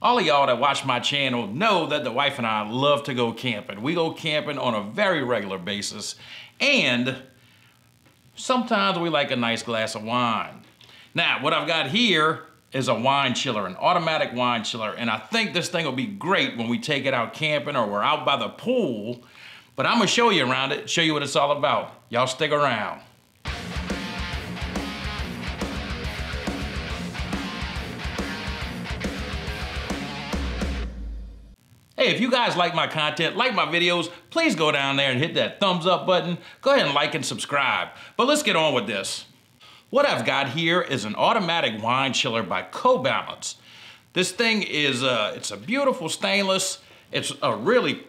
All of y'all that watch my channel know that the wife and I love to go camping. We go camping on a very regular basis, and sometimes we like a nice glass of wine. Now, what I've got here is a wine chiller, an automatic wine chiller, and I think this thing will be great when we take it out camping or we're out by the pool, but I'm gonna show you around it, show you what it's all about. Y'all stick around. Hey, if you guys like my content, like my videos, please go down there and hit that thumbs up button. Go ahead and like and subscribe. But let's get on with this. What I've got here is an automatic wine chiller by Cobalence. This thing is it's a beautiful stainless. It's a really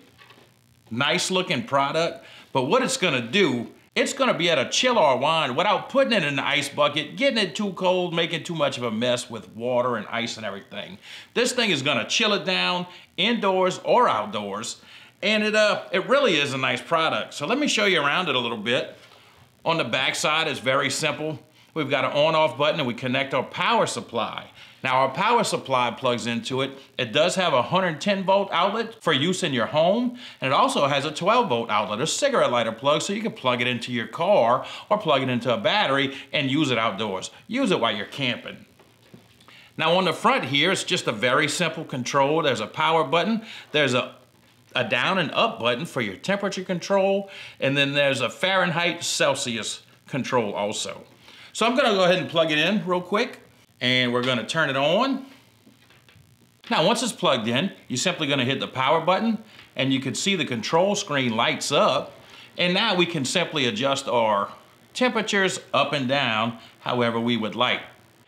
nice looking product, but what it's gonna do, it's gonna be able to chill our wine without putting it in an ice bucket, getting it too cold, making too much of a mess with water and ice and everything. This thing is gonna chill it down indoors or outdoors, and it really is a nice product. So let me show you around it a little bit. On the back side, it's very simple. We've got an on-off button and we connect our power supply. Now our power supply plugs into it. It does have a 110 volt outlet for use in your home, and it also has a 12 volt outlet, a cigarette lighter plug, so you can plug it into your car or plug it into a battery and use it outdoors. Use it while you're camping. Now on the front here, it's just a very simple control. There's a power button, there's a down and up button for your temperature control, and then there's a Fahrenheit Celsius control also. So I'm gonna go ahead and plug it in real quick, and we're gonna turn it on. Now once it's plugged in, you're simply gonna hit the power button, and you can see the control screen lights up, and now we can simply adjust our temperatures up and down however we would like.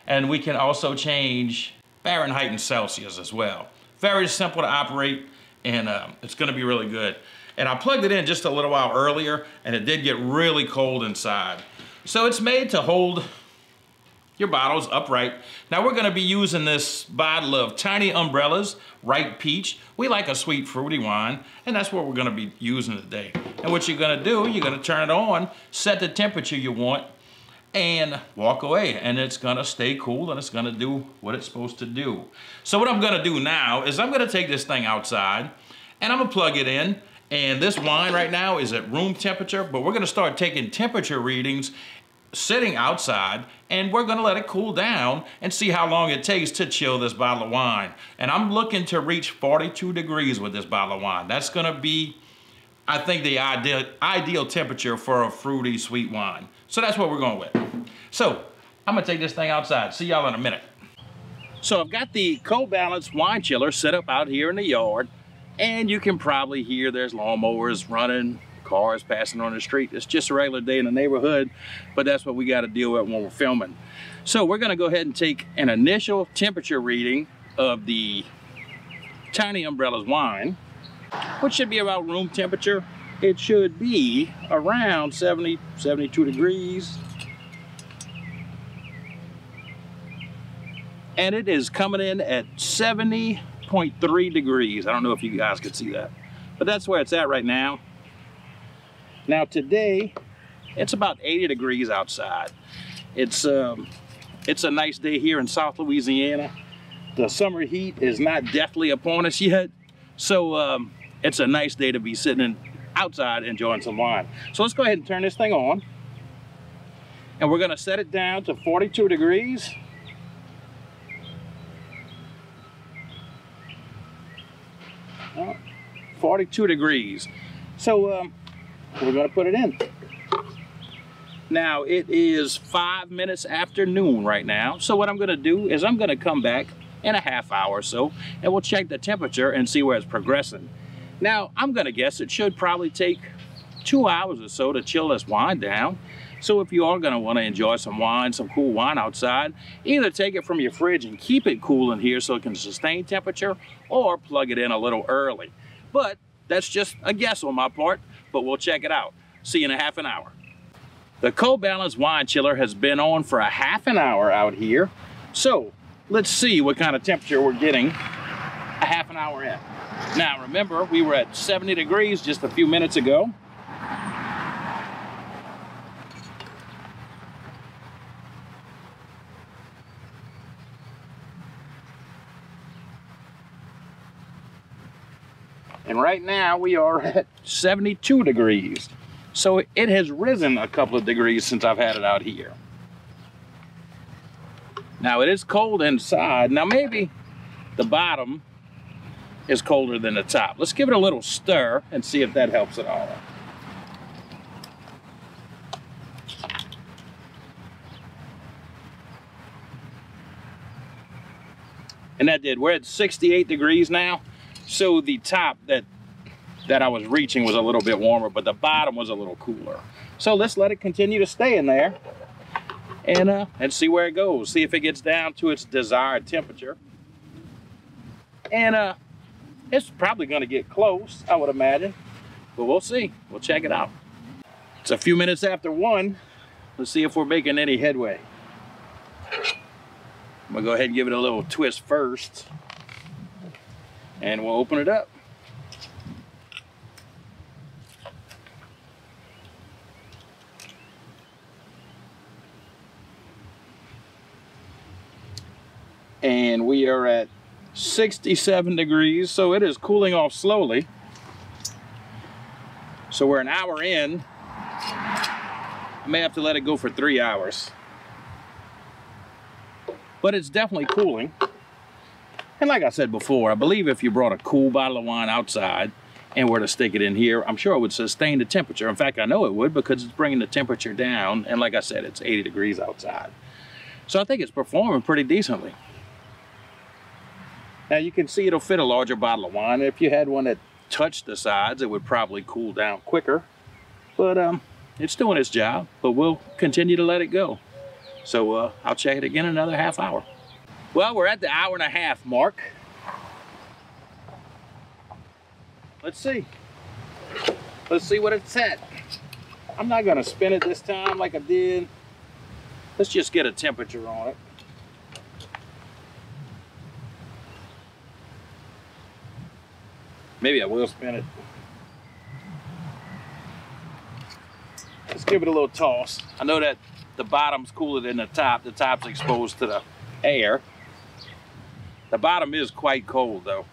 And we can also change Fahrenheit and Celsius as well. Very simple to operate, and it's gonna be really good. And I plugged it in just a little while earlier, and it did get really cold inside. So it's made to hold your bottles upright. Now we're gonna be using this bottle of Tiny Umbrellas, ripe peach. We like a sweet fruity wine, and that's what we're gonna be using today. And what you're gonna do, you're gonna turn it on, set the temperature you want, and walk away. And it's gonna stay cool, and it's gonna do what it's supposed to do. So what I'm gonna do now is I'm gonna take this thing outside, and I'm gonna plug it in. And this wine right now is at room temperature, but we're gonna start taking temperature readings sitting outside, and we're gonna let it cool down and see how long it takes to chill this bottle of wine. And I'm looking to reach 42 degrees with this bottle of wine. That's gonna be, I think, the ideal temperature for a fruity sweet wine. So that's what we're going with. So I'm gonna take this thing outside. See y'all in a minute. So I've got the Cobalence wine chiller set up out here in the yard. And you can probably hear there's lawnmowers running, cars passing on the street. It's just a regular day in the neighborhood, but that's what we got to deal with when we're filming. So we're going to go ahead and take an initial temperature reading of the Tiny Umbrellas wine, which should be about room temperature. It should be around 70, 72 degrees. And it is coming in at 70.3 degrees. I don't know if you guys could see that, but that's where it's at right now. Now today, it's about 80 degrees outside. It's a nice day here in South Louisiana. The summer heat is not deathly upon us yet, so it's a nice day to be sitting outside enjoying some wine. So let's go ahead and turn this thing on, and we're gonna set it down to 42 degrees. Oh, 42 degrees. So we're gonna put it in. Now it is 5 minutes after noon right now. So what I'm gonna do is I'm gonna come back in a half hour or so, and we'll check the temperature and see where it's progressing. Now I'm gonna guess it should probably take 2 hours or so to chill this wine down. So if you are gonna wanna enjoy some wine, some cool wine outside, either take it from your fridge and keep it cool in here so it can sustain temperature, or plug it in a little early. But that's just a guess on my part, but we'll check it out. See you in a half an hour. The Cobalence wine chiller has been on for a half an hour out here. So let's see what kind of temperature we're getting a half an hour in. Now remember, we were at 70 degrees just a few minutes ago. And right now we are at 72 degrees. So it has risen a couple of degrees since I've had it out here. Now it is cold inside. Now maybe the bottom is colder than the top. Let's give it a little stir and see if that helps at all. And that did. We're at 68 degrees now. So the top that I was reaching was a little bit warmer, but the bottom was a little cooler. So let's let it continue to stay in there and see where it goes. See if it gets down to its desired temperature. And it's probably gonna get close, I would imagine, but we'll see. We'll check it out. It's a few minutes after 1. Let's see if we're making any headway. I'm gonna go ahead and give it a little twist first, and we'll open it up. And we are at 67 degrees, so it is cooling off slowly. So we're an hour in. I may have to let it go for 3 hours. But it's definitely cooling. And like I said before, I believe if you brought a cool bottle of wine outside and were to stick it in here, I'm sure it would sustain the temperature. In fact, I know it would, because it's bringing the temperature down. And like I said, it's 80 degrees outside. So I think it's performing pretty decently. Now you can see it'll fit a larger bottle of wine. If you had one that touched the sides, it would probably cool down quicker. But it's doing its job, but we'll continue to let it go. So I'll check it again in another half hour. Well, we're at the 1.5 hour mark. Let's see. Let's see what it's at. I'm not gonna spin it this time like I did. Let's just get a temperature on it. Maybe I will spin it. Let's give it a little toss. I know that the bottom's cooler than the top. The top's exposed to the air. The bottom is quite cold though.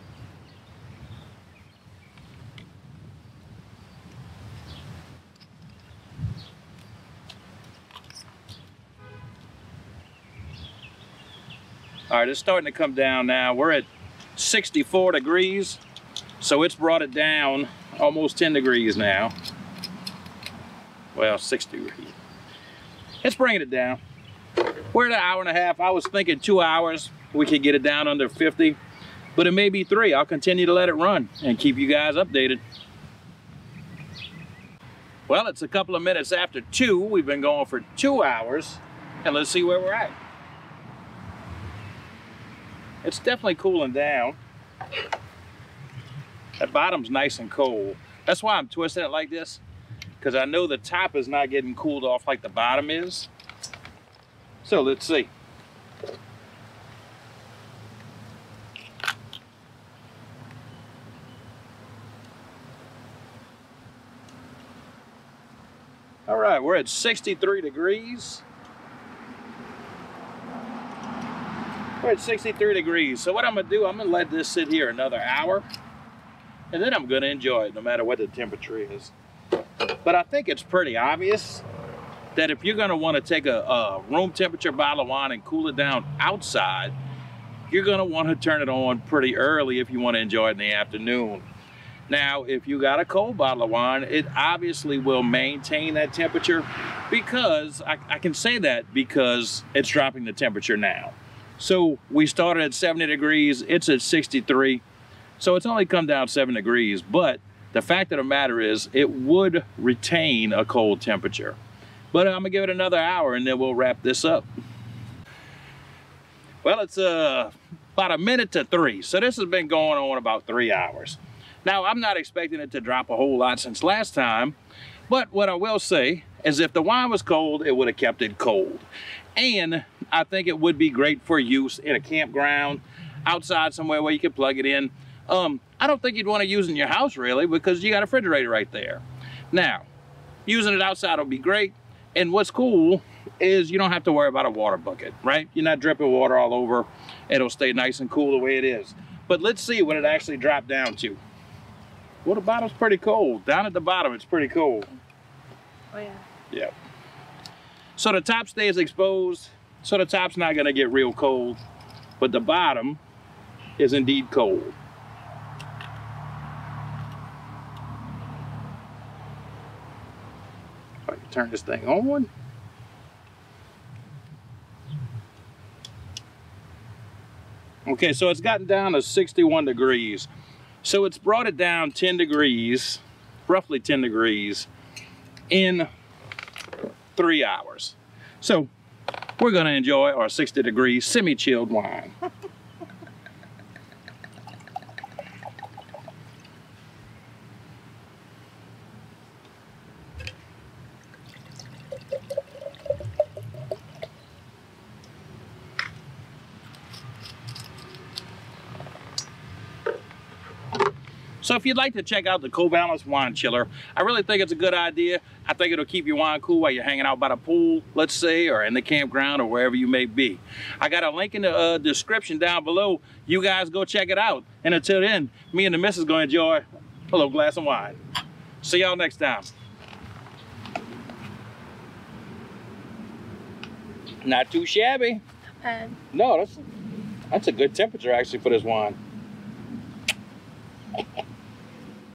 All right, it's starting to come down now. We're at 64 degrees, so it's brought it down almost 10 degrees now. Well, 6 degrees. It's bringing it down. We're at 1.5 hours. I was thinking 2 hours. We could get it down under 50, but it may be 3. I'll continue to let it run and keep you guys updated. Well, it's a couple of minutes after 2. We've been going for 2 hours, and let's see where we're at. It's definitely cooling down. That bottom's nice and cold. That's why I'm twisting it like this, because I know the top is not getting cooled off like the bottom is. So let's see. All right, we're at 63 degrees. We're at 63 degrees. So what I'm gonna do, I'm gonna let this sit here another hour, and then I'm gonna enjoy it no matter what the temperature is. But I think it's pretty obvious that if you're gonna wanna take a room temperature bottle of wine and cool it down outside, you're gonna wanna turn it on pretty early if you wanna enjoy it in the afternoon. Now, if you got a cold bottle of wine, it obviously will maintain that temperature, because I can say that because it's dropping the temperature now. So we started at 70 degrees, it's at 63. So it's only come down 7 degrees, but the fact of the matter is it would retain a cold temperature. But I'm gonna give it another hour and then we'll wrap this up. Well, it's about 1 minute to 3. So this has been going on about 3 hours. Now, I'm not expecting it to drop a whole lot since last time, but what I will say is if the wine was cold, it would have kept it cold. And I think it would be great for use in a campground, outside somewhere where you can plug it in. I don't think you'd want to use it in your house really, because you got a refrigerator right there. Now, using it outside will be great. And what's cool is you don't have to worry about a water bucket, right? You're not dripping water all over. It'll stay nice and cool the way it is. But let's see what it actually dropped down to. Well, the bottom's pretty cold. Down at the bottom, it's pretty cold. Oh, yeah. Yeah. So the top stays exposed, so the top's not going to get real cold, but the bottom is indeed cold. I can turn this thing on. Okay, so it's gotten down to 61 degrees. So it's brought it down 10 degrees, roughly 10 degrees, in 3 hours. So we're gonna enjoy our 60 degree semi-chilled wine. So if you'd like to check out the Cobalence wine chiller, I really think it's a good idea. I think it'll keep your wine cool while you're hanging out by the pool, let's say, or in the campground or wherever you may be. I got a link in the description down below. You guys go check it out. And until then, me and the missus gonna enjoy a little glass of wine. See y'all next time. Not too shabby. No, that's a good temperature actually for this wine.